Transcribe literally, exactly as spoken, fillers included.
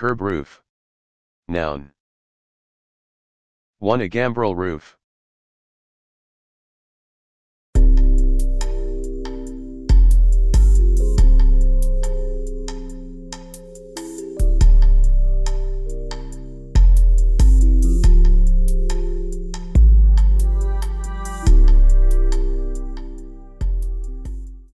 Curb roof. Noun. one. A gambrel roof.